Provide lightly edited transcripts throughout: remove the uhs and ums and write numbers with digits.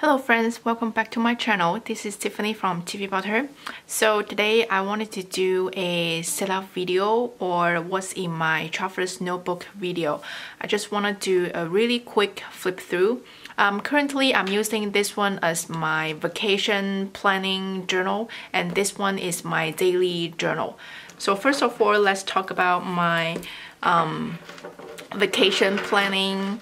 Hello friends, welcome back to my channel. This is Tiffany from TV Butter. So today I wanted to do a setup video or what's in my Traveler's Notebook video. I just want to do a really quick flip through. Currently I'm using this one as my vacation planning journal and this one is my daily journal. So first of all, let's talk about my vacation planning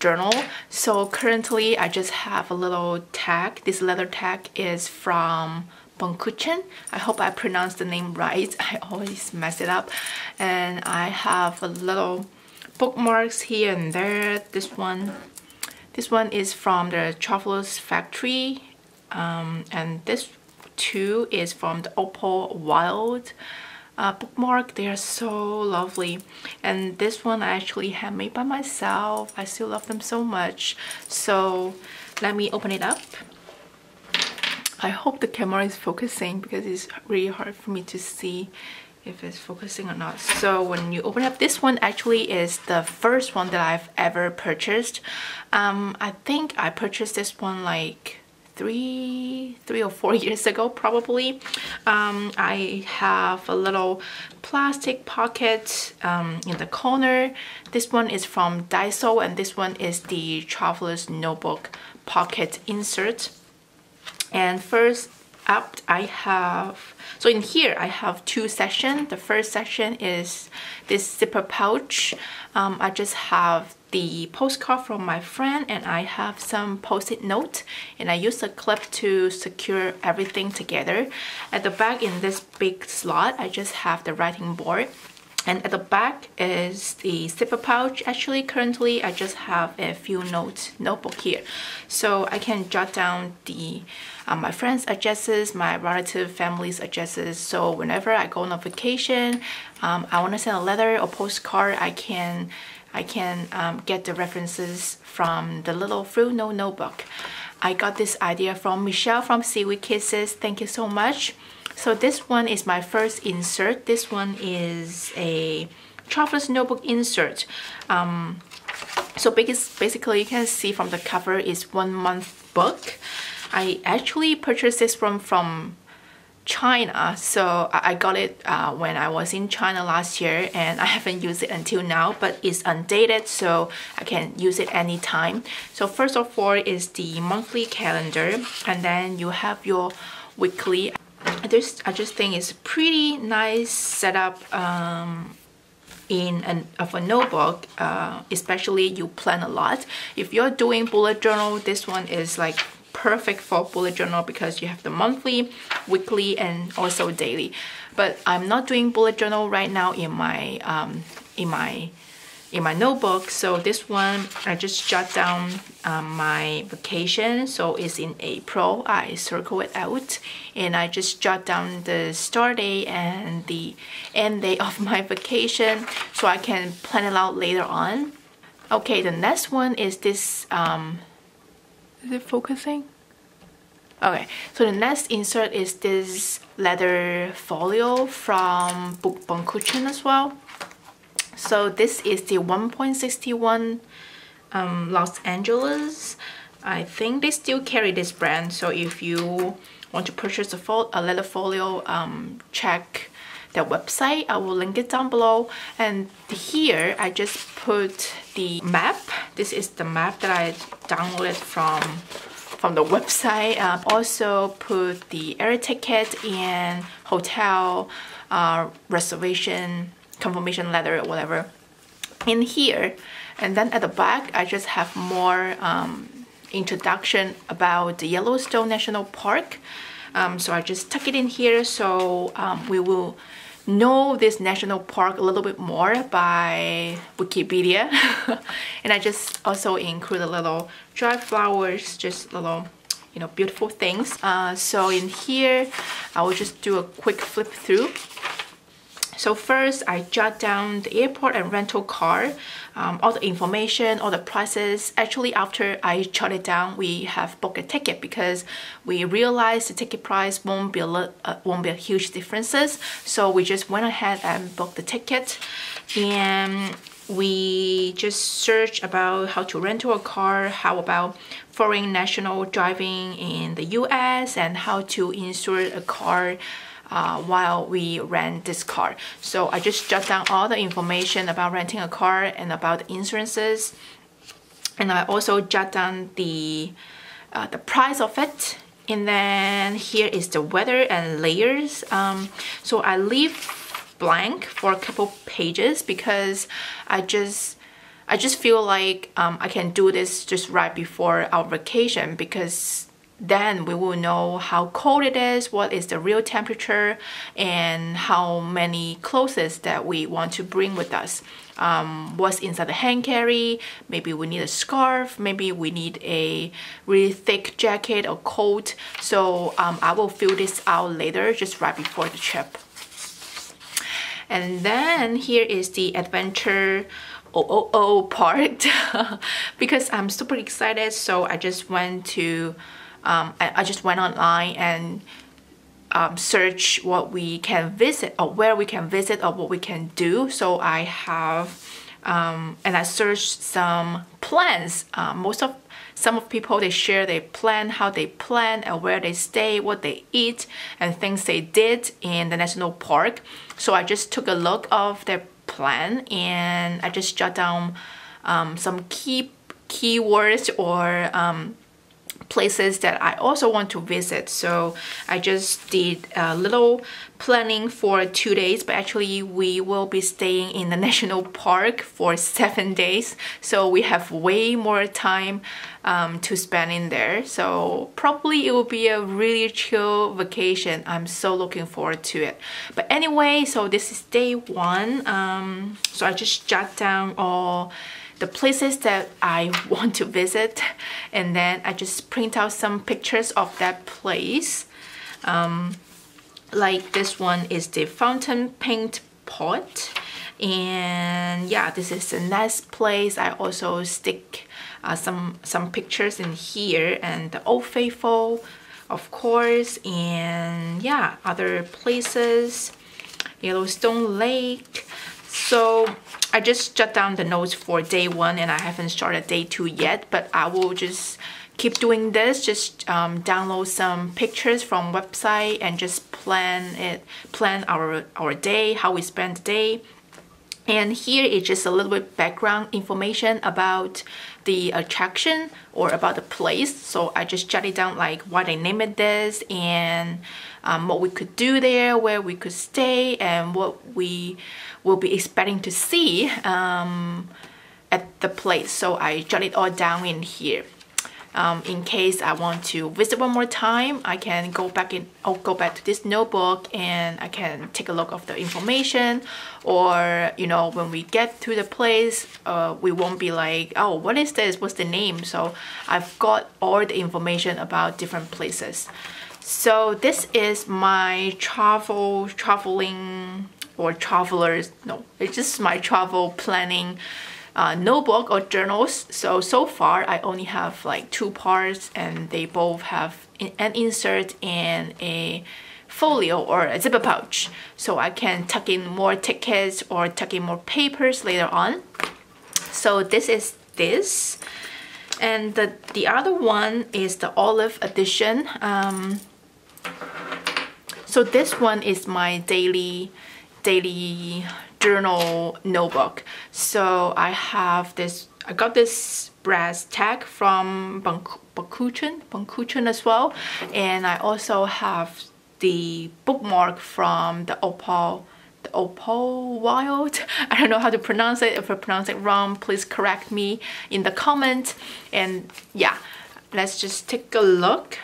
journal. So currently I just have a little tag. This leather tag is from Bonkuchen. I hope I pronounced the name right. I always mess it up. And I have a little bookmarks here and there. This one is from the Travelers factory. And this too is from the Opal Wild bookmark. They are so lovely, and this one I actually handmade by myself. I still love them so much. So let me open it up. I hope the camera is focusing because it's really hard for me to see if it's focusing or not. So when you open up, this one actually is the first one that I've ever purchased. I think I purchased this one like three or four years ago probably. I have a little plastic pocket in the corner. This one is from Daiso and this one is the Traveler's Notebook pocket insert. And first up I have, so in here I have two sections. The first section is this zipper pouch. I just have the postcard from my friend and I have some post-it note, and I use a clip to secure everything together. At the back in this big slot I just have the writing board, and at the back is the zipper pouch. Actually currently I just have a few notebook here, so I can jot down the my friends' addresses, my relative family's addresses. So whenever I go on a vacation, I want to send a letter or postcard, I can get the references from the little fruit notebook. I got this idea from Michelle from Seaweed Kisses. Thank you so much. So this one is my first insert. This one is a Traveler's Notebook insert. So basically you can see from the cover is 1 month book. I actually purchased this one from China, so I got it when I was in China last year, and I haven't used it until now, but it's undated so I can use it anytime. So first of all is the monthly calendar, and then you have your weekly. This I just think is a pretty nice setup of a notebook, especially you plan a lot. If you're doing bullet journal, this one is like perfect for bullet journal because you have the monthly, weekly, and also daily. But I'm not doing bullet journal right now in my notebook. So this one I just jot down my vacation. So it's in April. I circle it out and I just jot down the start day and the end day of my vacation, so I can plan it out later on. Okay, the next one is this. Is it focusing? Okay, so the next insert is this leather folio from Buk Bong Kuchen as well. So this is the 1.61 Los Angeles. I think they still carry this brand, so if you want to purchase a leather folio, check their website. I will link it down below. And here I just put the map. This is the map that I downloaded from the website. I also put the air ticket and hotel reservation confirmation letter or whatever in here. And then at the back I just have more introduction about the Yellowstone National Park. So I just tuck it in here, so we will know this national park a little bit more by Wikipedia. And I just also include a little dry flowers, just little, you know, beautiful things. So in here I will just do a quick flip through. So first I jot down the airport and rental car, all the information, all the prices. Actually after I jot it down, we have booked a ticket because we realized the ticket price won't be a huge differences. So we just went ahead and booked the ticket, and We just searched about how to rental a car, how about foreign national driving in the US, and how to insure a car while we rent this car. So I just jot down all the information about renting a car and about the insurances. And I also jot down the price of it. And then here is the weather and layers. So I leave blank for a couple pages because I just feel like I can do this just right before our vacation, because then we will know how cold it is, what is the real temperature, and how many clothes that we want to bring with us. What's inside the hand carry, maybe we need a scarf, maybe we need a really thick jacket or coat. So I will fill this out later, just right before the trip. And then here is the adventure part because I'm super excited, so I just went to I just went online and search what we can visit, or where we can visit, or what we can do. So I have and I searched some plans. Some of people, they share their plan, how they plan and where they stay, what they eat, and things they did in the national park. So I just took a look of their plan and I just jot down some keywords or places that I also want to visit. So I just did a little planning for 2 days, but actually we will be staying in the national park for 7 days, so we have way more time to spend in there. So probably it will be a really chill vacation. I'm so looking forward to it. But anyway, so this is day one. So I just jot down all the places that I want to visit, and then I just print out some pictures of that place. Like this one is the fountain paint pot, and yeah, this is a nice place. I also stick some pictures in here, and the Old Faithful, of course, and yeah, other places, Yellowstone Lake. So I just jot down the notes for day one, and I haven't started day two yet, but I will just keep doing this. Just download some pictures from website and just plan our day, how we spend the day. And here is just a little bit background information about the attraction or about the place. So I just jot it down, like why they named it this, and what we could do there, where we could stay, and what we will be expecting to see at the place. So I jot it all down in here. In case I want to visit one more time, I can go back to this notebook and I can take a look of the information. Or, you know, when we get to the place, we won't be like, oh, what is this? What's the name? So I've got all the information about different places. So this is my travel planning notebook or journals. So far I only have like 2 parts, and they both have an insert and a folio or a zipper pouch, so I can tuck in more tickets or tuck in more papers later on. So this is this, and the other one is the olive edition. So this one is my daily journal notebook. So I have this, I got this brass tag from Bonkuchen as well, and I also have the bookmark from the Opal Wild. I don't know how to pronounce it. If I pronounce it wrong, please correct me in the comment. And yeah, let's just take a look.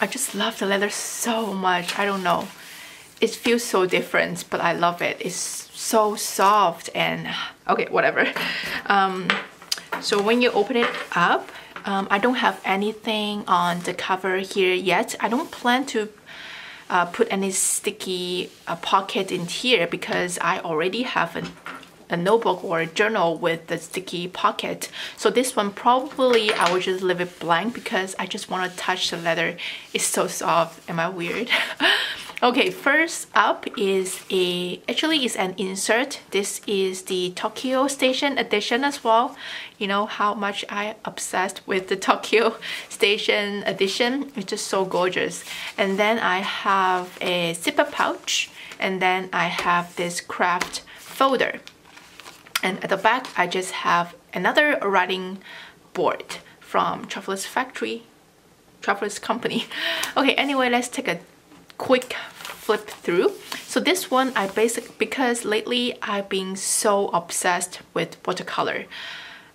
I just love the leather so much. I don't know. It feels so different, but I love it. It's so soft and okay, whatever. So when you open it up, I don't have anything on the cover here yet. I don't plan to put any sticky pocket in here, because I already have a notebook or a journal with the sticky pocket. So this one probably I will just leave it blank, because I just want to touch the leather. It's so soft. Am I weird? Okay, first up is an insert. This is the Tokyo Station edition as well. You know how much I obsessed with the Tokyo Station edition. It's just so gorgeous. And then I have a zipper pouch, and then I have this craft folder. And at the back, I just have another writing board from Traveler's Company. Okay, anyway, let's take a quick flip through. So this one I because lately I've been so obsessed with watercolor.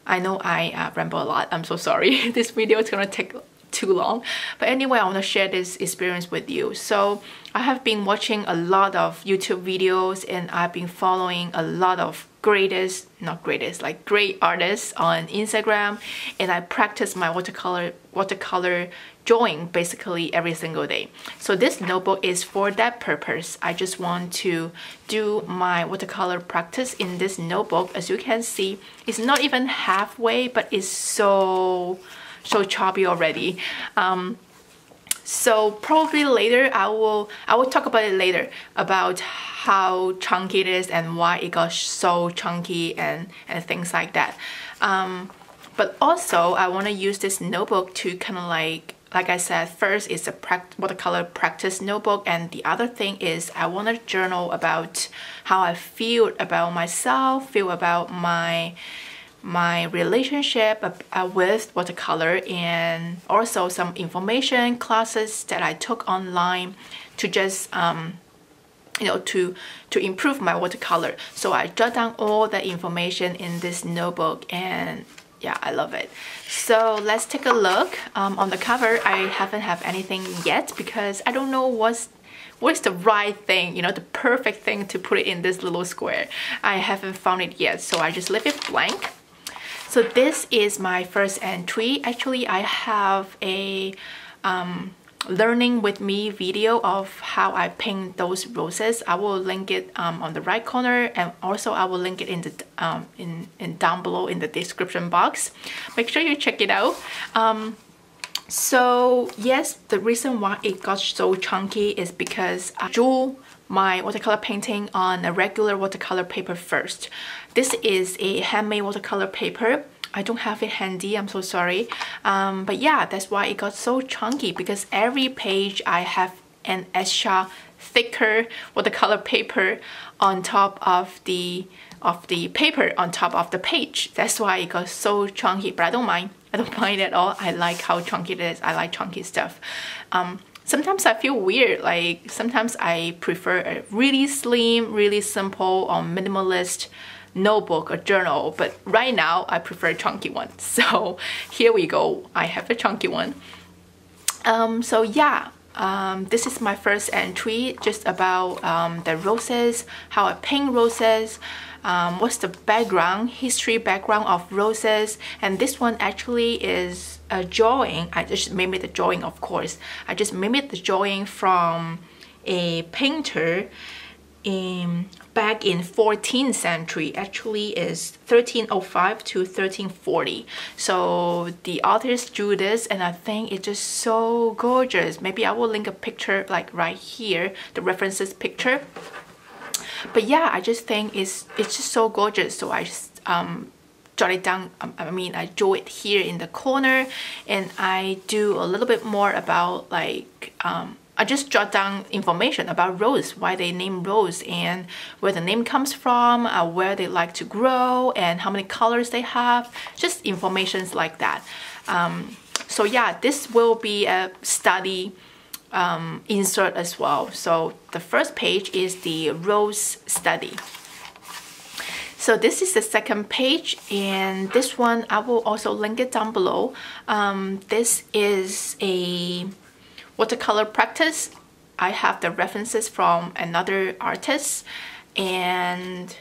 I know I ramble a lot, I'm so sorry. This video is gonna take too long, but anyway, I want to share this experience with you. So I have been watching a lot of YouTube videos, and I've been following a lot of great artists on Instagram, and I practice my watercolor drawing basically every single day. So this notebook is for that purpose. I just want to do my watercolor practice in this notebook. As you can see, it's not even halfway, but it's so choppy already. So probably later I will talk about it later, about how chunky it is and why it got so chunky and things like that. But also I want to use this notebook to kind of like I said, first is a watercolor practice notebook, and the other thing is I want to journal about how I feel about myself, feel about my relationship with watercolor, and also some information classes that I took online to just to improve my watercolor. So I jot down all the information in this notebook, and yeah, I love it. So let's take a look. On the cover, I haven't have anything yet because I don't know what's the right thing, you know, the perfect thing to put it in this little square. I haven't found it yet, so I just leave it blank. So this is my first entry. Actually, I have a learning with me video of how I paint those roses. I will link it on the right corner, and also I will link it in the down below in the description box. Make sure you check it out. So yes, the reason why it got so chunky is because I drew my watercolor painting on a regular watercolor paper first. This is a handmade watercolor paper. I don't have it handy, I'm so sorry. But yeah, that's why it got so chunky, because every page I have an extra thicker watercolor paper on top of the paper on top of the page. That's why it got so chunky, but I don't mind. I don't mind at all. I like how chunky it is. I like chunky stuff. Sometimes I feel weird, like sometimes I prefer a really slim, really simple or minimalist notebook or journal, but right now I prefer a chunky one. So here we go, I have a chunky one. So yeah, this is my first entry, just about the roses, how I paint roses, what's the background, history background of roses. And this one actually is a drawing. I just made the drawing, of course. I just made the drawing from a painter back in 14th century. Actually is 1305 to 1340. So the artist drew this, and I think it's just so gorgeous. Maybe I will link a picture like right here, the references picture. But yeah, I just think it's just so gorgeous. So I just jot it down. I draw it here in the corner, and I do a little bit more about like I just jot down information about rose, why they name rose, and where the name comes from, where they like to grow, and how many colors they have, just informations like that. So yeah, this will be a study insert as well. So the first page is the rose study. So this is the second page, and this one I will also link it down below. This is a watercolor practice. I have the references from another artist, and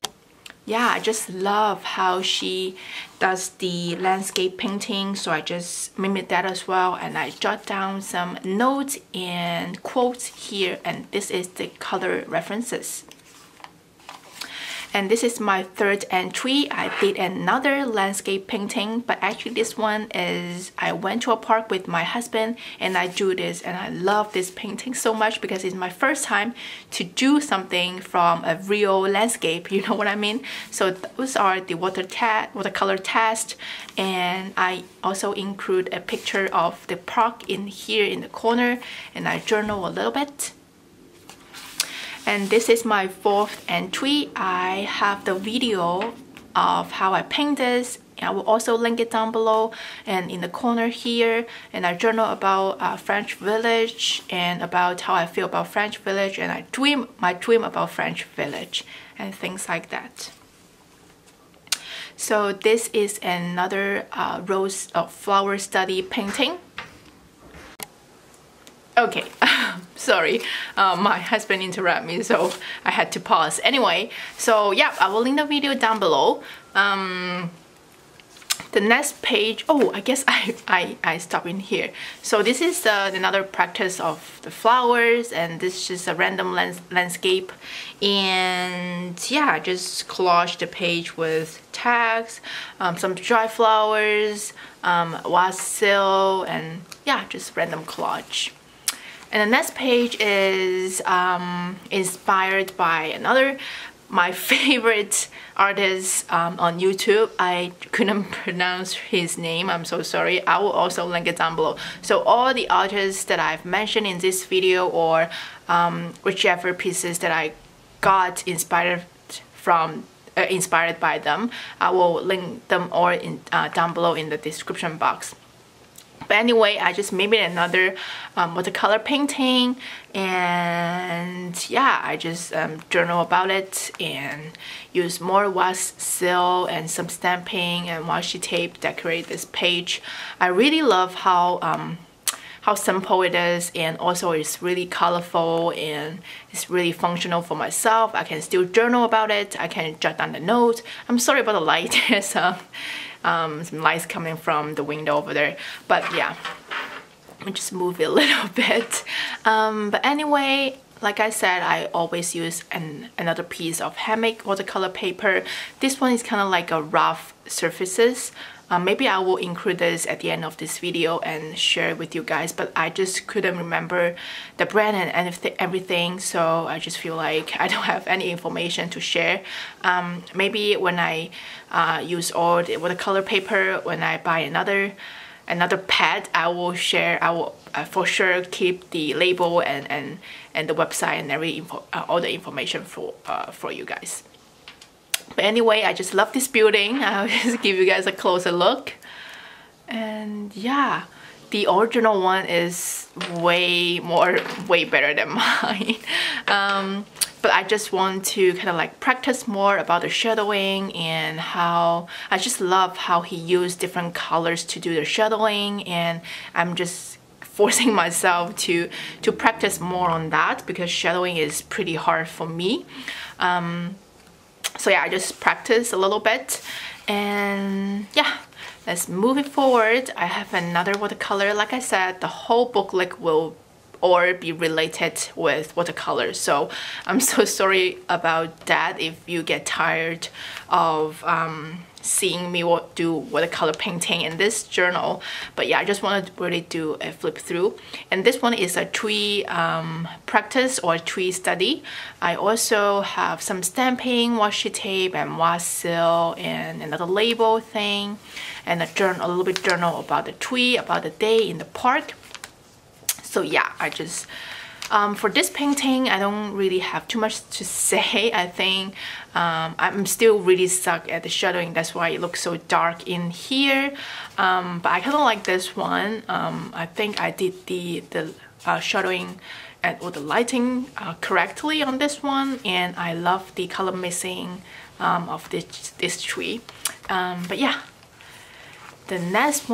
yeah, I just love how she does the landscape painting. So I just mimic that as well, and I jot down some notes and quotes here, and this is the color references. and this is my third entry. I did another landscape painting, but actually this one is I went to a park with my husband and I drew this, and I love this painting so much because it's my first time to do something from a real landscape, you know what I mean? So those are the watercolor test, and I also include a picture of the park in here in the corner, and I journal a little bit. And this is my fourth entry. I have the video of how I paint this. I will also link it down below and in the corner here. And I journal about French Village and about how I feel about French Village, and I dream my dream about French Village and things like that. So this is another rose flower study painting. Okay, sorry, my husband interrupted me, so I had to pause. Anyway, so yeah, I will link the video down below. The next page, oh, I guess I stopped in here. So this is another practice of the flowers, and this is a random landscape. And yeah, I just collage the page with tags, some dry flowers, wassail, and yeah, just random collage. And the next page is inspired by another, my favorite artist on YouTube. I couldn't pronounce his name, I'm so sorry. I will also link it down below. So all the artists that I've mentioned in this video, or whichever pieces that I got inspired from, inspired by them, I will link them all in, down below in the description box. But anyway, I just made another watercolor painting, and yeah, I just journal about it and use more wassail and some stamping and washi tape decorate this page. I really love how simple it is, and also it's really colorful and it's really functional for myself. I can still journal about it. I can jot down the notes. I'm sorry about the light. There's some lights coming from the window over there, but yeah, let me just move it a little bit. But anyway, like I said, I always use another piece of handmade watercolor paper. This one is kind of like a rough surfaces. Maybe I will include this at the end of this video and share it with you guys, but I just couldn't remember the brand and everything, so I just feel like I don't have any information to share. Maybe when I use all the watercolor paper, when I buy another pad, I will share, I will for sure keep the label and the website and all the information for you guys. But anyway, I just love this building. I'll just give you guys a closer look. And yeah, the original one is way better than mine. But I just want to kind of like practice more about the shadowing, and how I just love how he used different colors to do the shadowing, and I'm just forcing myself to practice more on that, because shadowing is pretty hard for me. So yeah, I just practice a little bit, and yeah, let's move it forward. I have another watercolor. Like I said, the whole booklet will all be related with watercolors, so I'm so sorry about that if you get tired of seeing me do watercolor painting in this journal. But yeah, I just want to really do a flip through, and this one is a tree practice or tree study. I also have some stamping, washi tape and wassail, and another label thing, and a little journal about the tree, about the day in the park. So yeah, I just for this painting, I don't really have too much to say. I think I'm still really stuck at the shadowing. That's why it looks so dark in here. But I kind of like this one. I think I did the shadowing or the lighting correctly on this one, and I love the color mixing of this tree. But yeah. The next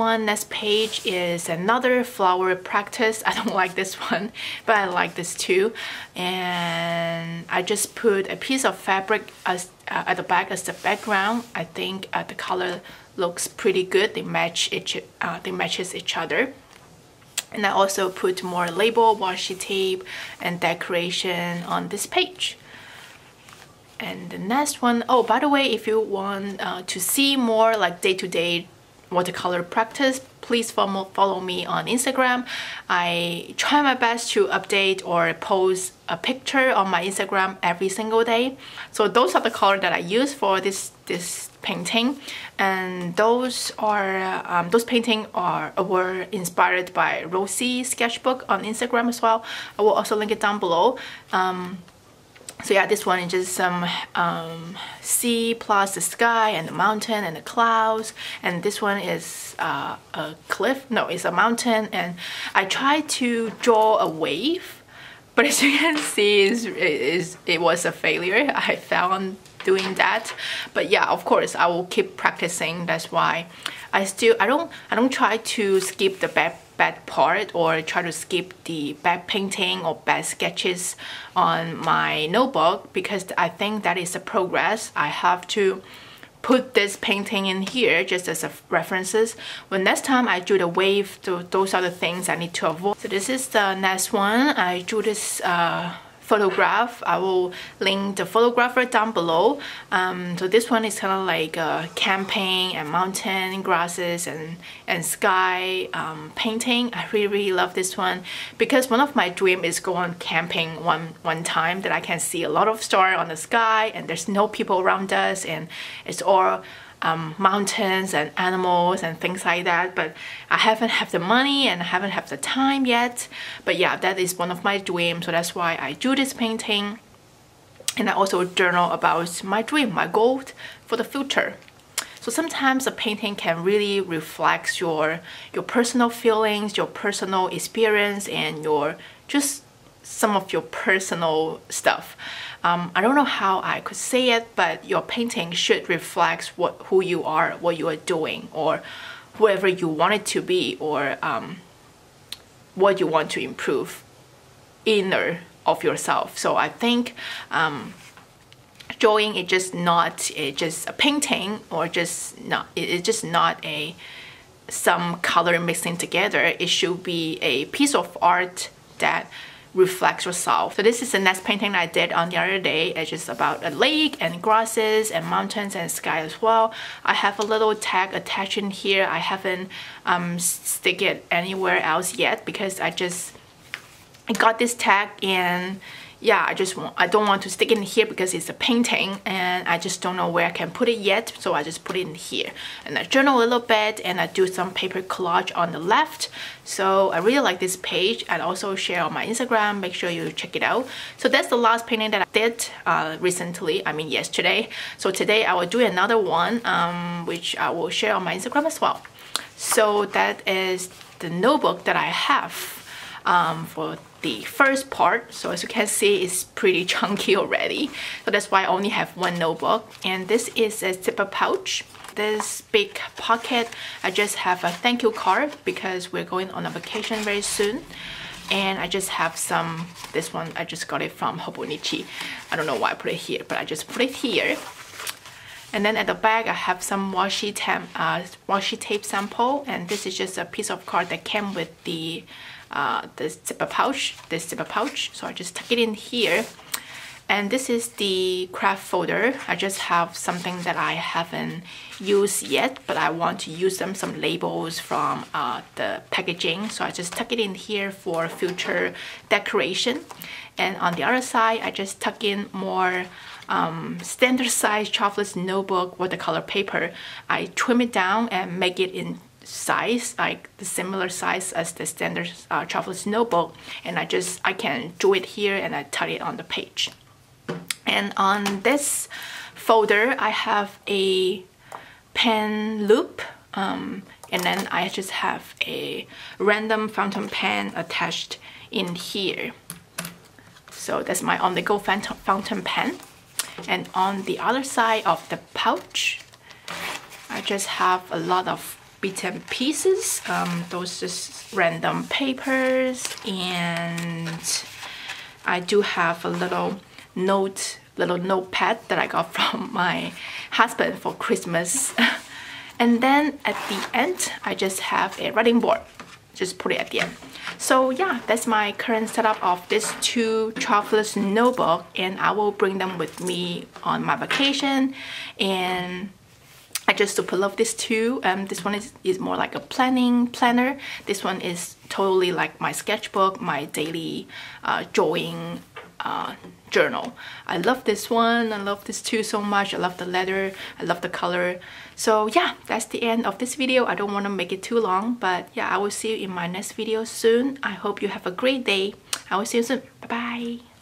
page is another flower practice. I don't like this one, but I like this too. And I just put a piece of fabric at the back as the background. I think the color looks pretty good. They match each other. And I also put more label, washi tape, and decoration on this page. And the next one, oh, by the way, if you want to see more like day-to-day watercolor practice, please follow me on Instagram. I try my best to update or post a picture on my Instagram every single day. So those are the colors that I use for this painting, and those paintings were inspired by Rosie's sketchbook on Instagram as well. I will also link it down below. So yeah, this one is just some sea plus the sky and the mountain and the clouds, and this one is a cliff. No, it's a mountain, and I try to draw a wave, but as you can see, it was a failure. I fell on doing that, but yeah, of course, I will keep practicing. That's why I don't try to skip the bad part or try to skip the bad painting or bad sketches on my notebook, because I think that is a progress. I have to put this painting in here just as a references. When next time I do the wave, those are the things I need to avoid. So this is the next one. I drew this photograph. I will link the photographer down below. So this one is kind of like camping and mountain grasses and sky painting. I really love this one, because one of my dreams is go on camping one time, that I can see a lot of stars on the sky and there's no people around us, and it's all mountains and animals and things like that. But I haven't had the money and I haven't had the time yet, but yeah, that is one of my dreams. So that's why I drew this painting, and I also journal about my dream, my goal for the future. So sometimes a painting can really reflect your personal feelings, your personal experience, and your just some of your personal stuff. I don't know how I could say it, but your painting should reflect who you are, what you are doing, or whoever you want it to be, or what you want to improve inner of yourself. So I think drawing is just not just a painting, or just not it's just not some color mixing together. It should be a piece of art that reflects yourself. So this is the next painting I did on the other day. It's just about a lake and grasses and mountains and sky as well. I have a little tag attached in here. I haven't stick it anywhere else yet, because I got this tag, and yeah, I don't want to stick it in here because it's a painting and I just don't know where I can put it yet, so I just put it in here. And I journal a little bit, and I do some paper collage on the left. So I really like this page. I also share on my Instagram. Make sure you check it out. So that's the last painting that I did recently, I mean yesterday. So today I will do another one, which I will share on my Instagram as well. So that is the notebook that I have for the first part. So as you can see, it's pretty chunky already, so that's why I only have one notebook. And this is a zipper pouch. This big pocket, I just have a thank you card, because we're going on a vacation very soon. And I just have some, this one I just got it from Hobonichi. I don't know why I put it here, but I just put it here. And then at the back, I have some washi tape sample, and this is just a piece of card that came with the zipper pouch, so I just tuck it in here. And this is the craft folder. I just have something that I haven't used yet, but I want to use them, some labels from the packaging, so I just tuck it in here for future decoration. And on the other side, I just tuck in more standard size Traveler's Notebook watercolor paper. I trim it down and make it in size, like the similar size as the standard Traveler's Notebook, and I can draw it here and I tie it on the page. And on this folder, I have a pen loop, and then I just have a random fountain pen attached in here. So that's my on-the-go fountain pen. And on the other side of the pouch, I just have a lot of bits and pieces, those just random papers, and I do have a little notepad that I got from my husband for Christmas. And then at the end, I just have a writing board. just put it at the end. So yeah, that's my current setup of these two Traveler's Notebook, and I will bring them with me on my vacation. And I just super love these two. This one is more like a planner. This one is totally like my sketchbook, my daily drawing journal. I love this one. I love this two so much. I love the leather. I love the color. So yeah, that's the end of this video. I don't want to make it too long, but yeah, I will see you in my next video soon. I hope you have a great day. I will see you soon. Bye bye.